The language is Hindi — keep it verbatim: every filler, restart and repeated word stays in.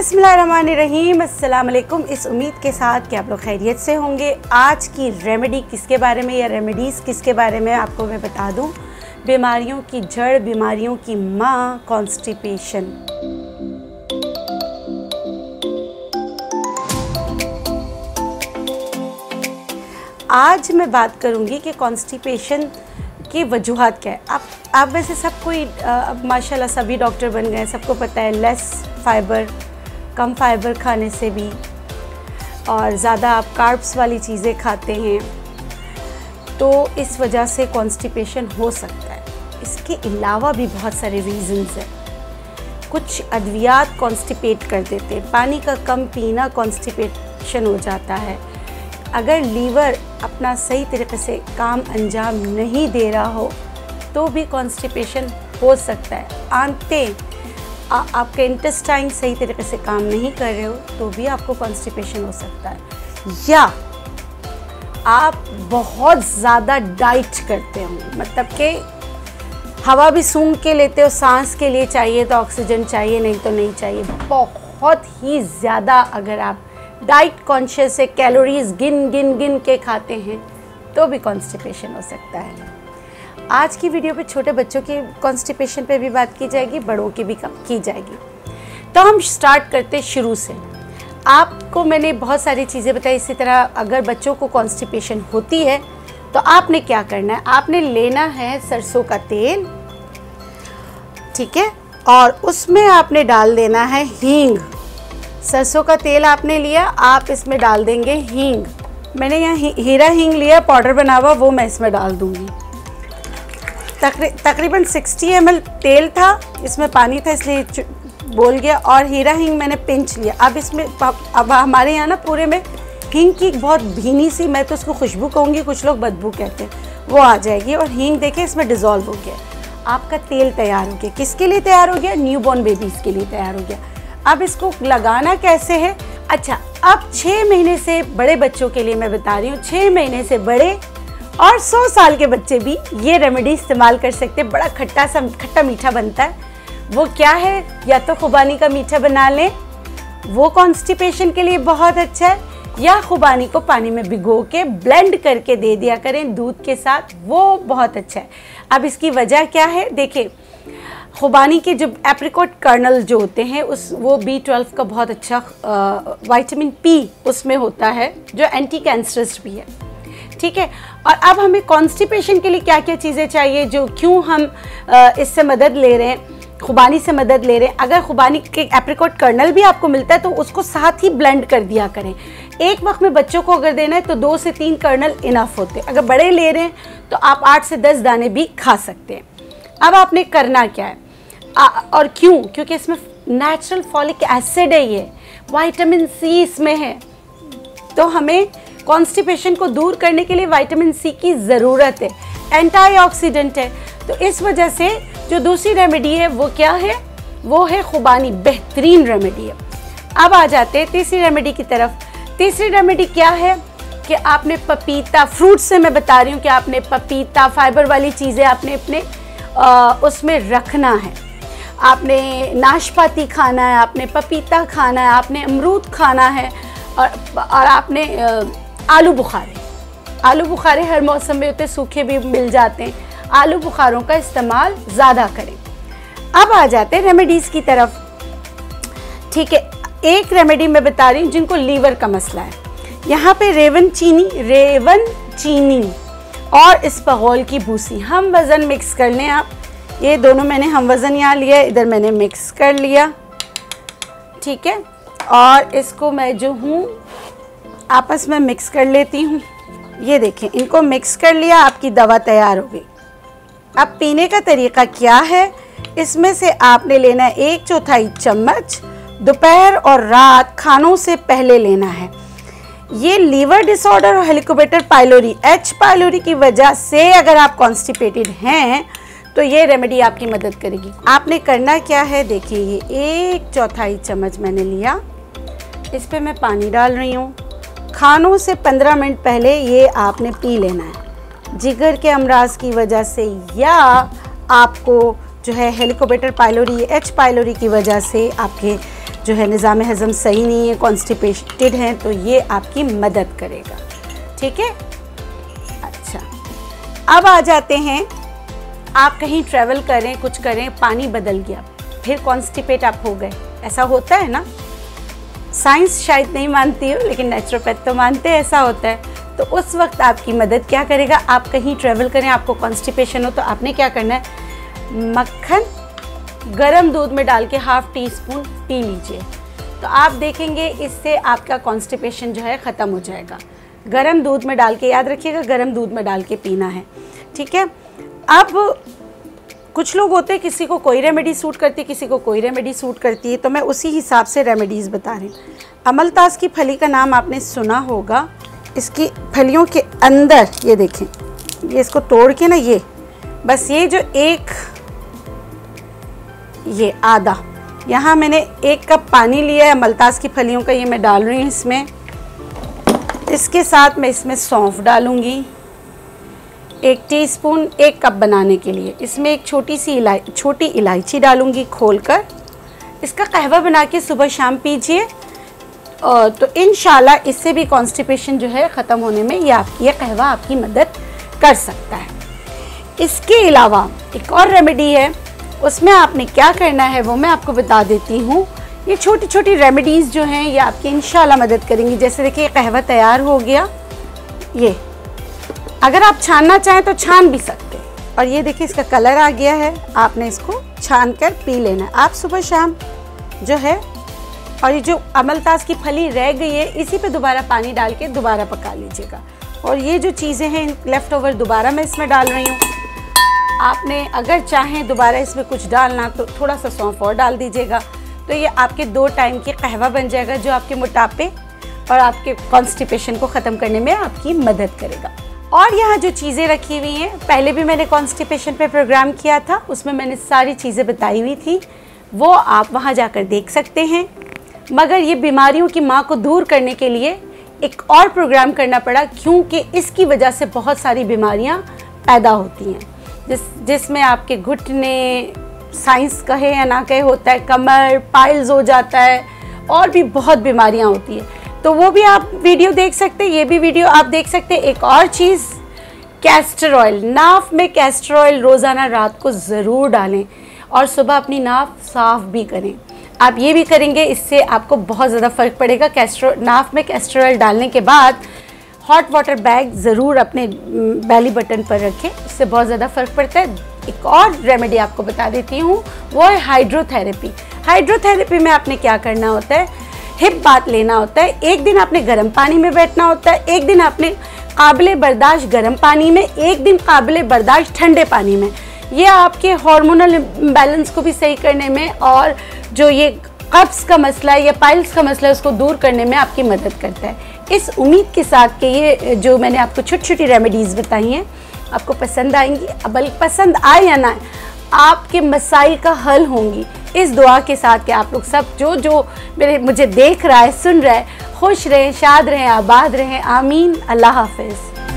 बिस्मिल्लाह, अस्सलाम वालेकुम। इस उम्मीद के साथ कि आप लोग खैरियत से होंगे। आज की रेमेडी किसके बारे में या रेमेडीज़ किसके बारे में आपको मैं बता दूं। बीमारियों की जड़, बीमारियों की माँ, कॉन्स्टिपेशन। आज मैं बात करूँगी कि कॉन्स्टिपेशन की वजूहत क्या है। आप आप वैसे सब कोई अब माशाल्लाह सभी डॉक्टर बन गए, सबको पता है लेस फाइबर, कम फाइबर खाने से भी, और ज़्यादा आप कार्ब्स वाली चीज़ें खाते हैं तो इस वजह से कॉन्स्टिपेशन हो सकता है। इसके अलावा भी बहुत सारे रीज़न्स हैं। कुछ अद्वियात कॉन्स्टिपेट कर देते हैं। पानी का कम पीना कॉन्स्टिपेशन हो जाता है। अगर लीवर अपना सही तरीके से काम अंजाम नहीं दे रहा हो तो भी कॉन्स्टिपेशन हो सकता है। आंते आ, आपके इंटेस्टाइन सही तरीके से काम नहीं कर रहे हो तो भी आपको कॉन्स्टिपेशन हो सकता है। या आप बहुत ज़्यादा डाइट करते हो, मतलब कि हवा भी सूंघ के लेते हो, सांस के लिए चाहिए तो ऑक्सीजन चाहिए, नहीं तो नहीं चाहिए। बहुत ही ज़्यादा अगर आप डाइट कॉन्शियस से कैलोरीज गिन गिन गिन के खाते हैं तो भी कॉन्स्टिपेशन हो सकता है। आज की वीडियो पे छोटे बच्चों के कॉन्स्टिपेशन पे भी बात की जाएगी, बड़ों की भी की जाएगी। तो हम स्टार्ट करते शुरू से। आपको मैंने बहुत सारी चीज़ें बताई। इसी तरह अगर बच्चों को कॉन्स्टिपेशन होती है तो आपने क्या करना है, आपने लेना है सरसों का तेल, ठीक है, और उसमें आपने डाल देना है हींग। सरसों का तेल आपने लिया, आप इसमें डाल देंगे हींग। मैंने यहाँ ही, हीरा हींग लिया, पाउडर बना हुआ, वो मैं इसमें डाल दूँगी। तकरी, तकरीबन साठ एम एल तेल था, इसमें पानी था इसलिए बोल गया। और हीरा हींग मैंने पिंच लिया। अब इसमें अब हमारे यहाँ ना पूरे में हींग की बहुत भीनी सी, मैं तो उसको खुशबू कहूँगी, कुछ लोग बदबू कहते हैं, वो आ जाएगी। और हींग देखें इसमें डिज़ोल्व हो गया, आपका तेल तैयार हो गया। किसके लिए तैयार हो गया? न्यूबॉर्न बेबीज़ के लिए तैयार हो गया। अब इसको लगाना कैसे है? अच्छा, अब छः महीने से बड़े बच्चों के लिए मैं बता रही हूँ। छः महीने से बड़े और सौ साल के बच्चे भी ये रेमेडी इस्तेमाल कर सकते हैं। बड़ा खट्टा सा खट्टा मीठा बनता है। वो क्या है? या तो खुबानी का मीठा बना लें, वो कॉन्स्टिपेशन के लिए बहुत अच्छा है। या खुबानी को पानी में भिगो के ब्लेंड करके दे दिया करें दूध के साथ, वो बहुत अच्छा है। अब इसकी वजह क्या है? देखें, खुबानी के जो एप्रिकोट कर्नल जो होते हैं उस वो बी ट्वेल्व का बहुत अच्छा विटामिन पी उसमें होता है, जो एंटी कैंसरस भी है, ठीक है। और अब हमें कॉन्स्टिपेशन के लिए क्या क्या चीज़ें चाहिए, जो क्यों हम आ, इससे मदद ले रहे हैं, खुबानी से मदद ले रहे हैं। अगर खुबानी के एप्रिकोट कर्नल भी आपको मिलता है तो उसको साथ ही ब्लेंड कर दिया करें। एक वक्त में बच्चों को अगर देना है तो दो से तीन कर्नल इनफ होते हैं। अगर बड़े ले रहे हैं तो आप आठ से दस दाने भी खा सकते हैं। अब आपने करना क्या है आ, और क्यों? क्योंकि इसमें नेचुरल फॉलिक एसिड है, ये विटामिन सी इसमें है, तो हमें कॉन्स्टिपेशन को दूर करने के लिए विटामिन सी की ज़रूरत है। एंटीऑक्सीडेंट है, तो इस वजह से जो दूसरी रेमेडी है वो क्या है? वो है खुबानी। बेहतरीन रेमेडी है। अब आ जाते हैं तीसरी रेमेडी की तरफ। तीसरी रेमेडी क्या है कि आपने पपीता, फ्रूट से मैं बता रही हूँ कि आपने पपीता, फाइबर वाली चीज़ें आपने अपने आ, उसमें रखना है। आपने नाशपाती खाना है, आपने पपीता खाना है, आपने अमरूद खाना है, और और आपने आलू बुखारे। आलू बुखारे हर मौसम में होते, सूखे भी मिल जाते हैं। आलू बुखारों का इस्तेमाल ज़्यादा करें। अब आ जाते हैं रेमेडीज़ की तरफ, ठीक है। एक रेमेडी मैं बता रही हूँ जिनको लीवर का मसला है। यहाँ पे रेवन चीनी, रेवन चीनी और इसबगोल की भूसी हम वज़न मिक्स कर लें। आप ये दोनों मैंने हम वज़न यहाँ लिया, इधर मैंने मिक्स कर लिया, ठीक है। और इसको मैं जो हूँ आपस में मिक्स कर लेती हूँ। ये देखें, इनको मिक्स कर लिया, आपकी दवा तैयार हो गई। अब पीने का तरीका क्या है? इसमें से आपने लेना है एक चौथाई चम्मच, दोपहर और रात खानों से पहले लेना है। ये लीवर डिसऑर्डर और हेलिकोबैक्टर पाइलोरी, एच पाइलोरी की वजह से अगर आप कॉन्स्टिपेटेड हैं तो ये रेमेडी आपकी मदद करेगी। आपने करना क्या है? देखिए, ये एक चौथाई चम्मच मैंने लिया, इस पर मैं पानी डाल रही हूँ। खानों से पंद्रह मिनट पहले ये आपने पी लेना है, जिगर के अमराज की वजह से या आपको जो है हेलिकोबैक्टर पाइलोरी, एच पाइलोरी की वजह से आपके जो है निज़ाम हज़म सही नहीं है, कॉन्स्टिपेटेड हैं, तो ये आपकी मदद करेगा। ठीक है। अच्छा, अब आ जाते हैं, आप कहीं ट्रैवल करें, कुछ करें, पानी बदल गया, फिर कॉन्स्टिपेट आप हो गए, ऐसा होता है ना। साइंस शायद नहीं मानती हो, लेकिन नेचुरोपैथ तो मानते हैं ऐसा होता है। तो उस वक्त आपकी मदद क्या करेगा, आप कहीं ट्रैवल करें, आपको कॉन्स्टिपेशन हो, तो आपने क्या करना है, मक्खन गरम दूध में डाल के हाफ़ टी स्पून पी लीजिए, तो आप देखेंगे इससे आपका कॉन्स्टिपेशन जो है ख़त्म हो जाएगा। गरम दूध में डाल के, याद रखिएगा, गरम दूध में डाल के पीना है। ठीक है। अब कुछ लोग होते हैं, किसी को कोई रेमेडी सूट करती है, किसी को कोई रेमेडी सूट करती है, तो मैं उसी हिसाब से रेमेडीज़ बता रही हूँ। अमलतास की फली का नाम आपने सुना होगा। इसकी फलियों के अंदर ये देखें, ये इसको तोड़ के ना, ये बस ये जो एक, ये आधा, यहाँ मैंने एक कप पानी लिया है अमलतास की फलियों का, ये मैं डाल रही हूँ इसमें। इसके साथ मैं इसमें सौंफ डालूँगी एक टीस्पून, एक कप बनाने के लिए। इसमें एक छोटी सी इलाय छोटी इलायची डालूँगी खोलकर। इसका कहवा बना के सुबह शाम पीजिए, और तो इंशाल्लाह इससे भी कॉन्स्टिपेशन जो है ख़त्म होने में ये आपकी, ये कहवा आपकी मदद कर सकता है। इसके अलावा एक और रेमेडी है, उसमें आपने क्या करना है वो मैं आपको बता देती हूँ। ये छोटी छोटी रेमेडीज़ जो हैं ये आपकी इंशाल्लाह मदद करेंगी। जैसे देखिए कहवा तैयार हो गया, ये अगर आप छानना चाहें तो छान भी सकते हैं, और ये देखिए इसका कलर आ गया है, आपने इसको छान कर पी लेना है आप सुबह शाम जो है। और ये जो अमलतास की फली रह गई है, इसी पे दोबारा पानी डाल के दोबारा पका लीजिएगा। और ये जो चीज़ें हैं लेफ़्ट ओवर दोबारा मैं इसमें डाल रही हूँ। आपने अगर चाहें दोबारा इसमें कुछ डालना तो थोड़ा सा सौंफ और डाल दीजिएगा, तो ये आपके दो टाइम के कहवा बन जाएगा, जो आपके मोटापे और आपके कॉन्स्टिपेशन को ख़त्म करने में आपकी मदद करेगा। और यहाँ जो चीज़ें रखी हुई हैं, पहले भी मैंने कॉन्स्टिपेशन पर प्रोग्राम किया था, उसमें मैंने सारी चीज़ें बताई हुई थी, वो आप वहाँ जाकर देख सकते हैं। मगर ये बीमारियों की माँ को दूर करने के लिए एक और प्रोग्राम करना पड़ा, क्योंकि इसकी वजह से बहुत सारी बीमारियाँ पैदा होती हैं, जिस जिसमें आपके घुटने, साइंस कहे या ना कहे, होता है, कमर, पाइल्स हो जाता है, और भी बहुत बीमारियाँ होती हैं। तो वो भी आप वीडियो देख सकते हैं, ये भी वीडियो आप देख सकते हैं। एक और चीज़, कैस्टरऑयल, नाफ में कैस्टरऑयल रोज़ाना रात को ज़रूर डालें, और सुबह अपनी नाफ साफ़ भी करें। आप ये भी करेंगे, इससे आपको बहुत ज़्यादा फ़र्क पड़ेगा। कैस्टर नाफ में कैस्टरऑयल डालने के बाद हॉट वाटर बैग ज़रूर अपने बैली बटन पर रखें, उससे बहुत ज़्यादा फ़र्क पड़ता है। एक और रेमेडी आपको बता देती हूँ, वो है हाइड्रोथेरेपी। हाइड्रोथेरेपी में आपने क्या करना होता है, हिप बात लेना होता है, एक दिन आपने गर्म पानी में बैठना होता है, एक दिन आपने काबिल बर्दाश्त गर्म पानी में, एक दिन काबिल बर्दाश्त ठंडे पानी में। ये आपके हार्मोनल इम्बैलेंस को भी सही करने में, और जो ये कब्ज़ का मसला है या पाइल्स का मसला है, उसको दूर करने में आपकी मदद करता है। इस उम्मीद के साथ कि ये जो मैंने आपको छोटी छोटी रेमेडीज़ बताई हैं आपको पसंद आएंगी, बल्कि पसंद आए या ना, आपके मसाइल का हल होंगी। इस दुआ के साथ कि आप लोग सब, जो जो मेरे मुझे देख रहा है, सुन रहा है, खुश रहें, शाद रहें, आबाद रहें। आमीन। अल्लाह हाफिज़।